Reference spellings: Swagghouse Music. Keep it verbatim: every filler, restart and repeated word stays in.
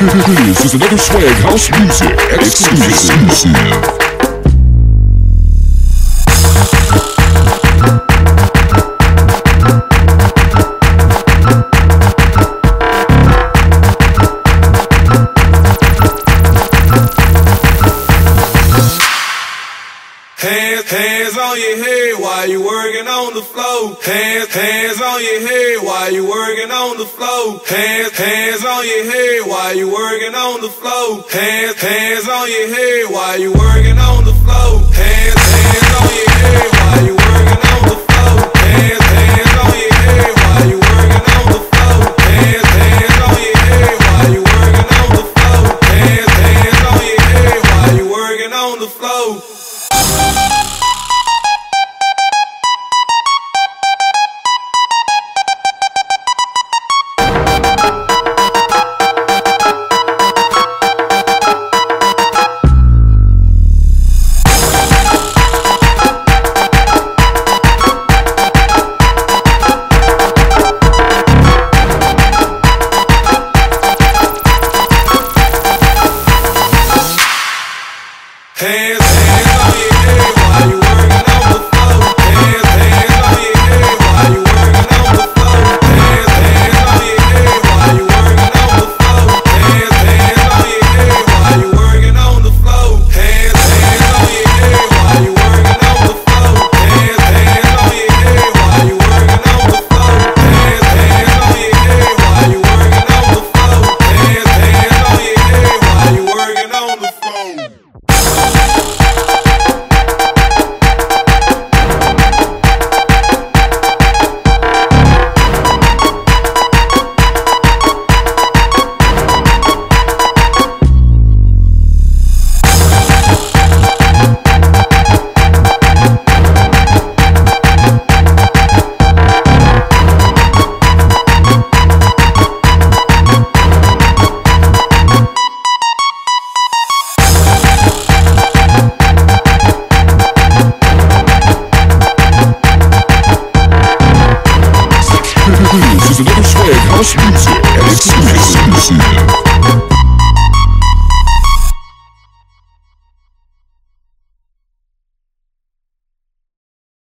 This is another Swagghouse Music exclusive. Hands on your head while you working on the floor. Hands, hands on your head while you working on the floor. Hands, hands on your head while you working on the floor. Hands, hands on your head while you working on the floor. Hands, hands on your head while you working on the floor. Hands, hands on your head while you working on the floor. Hands, hands on your head while you working on the floor. Hands, hands on your head while you working on the floor. Hands, hands on your head. This is another Swagghouse Music exclusive.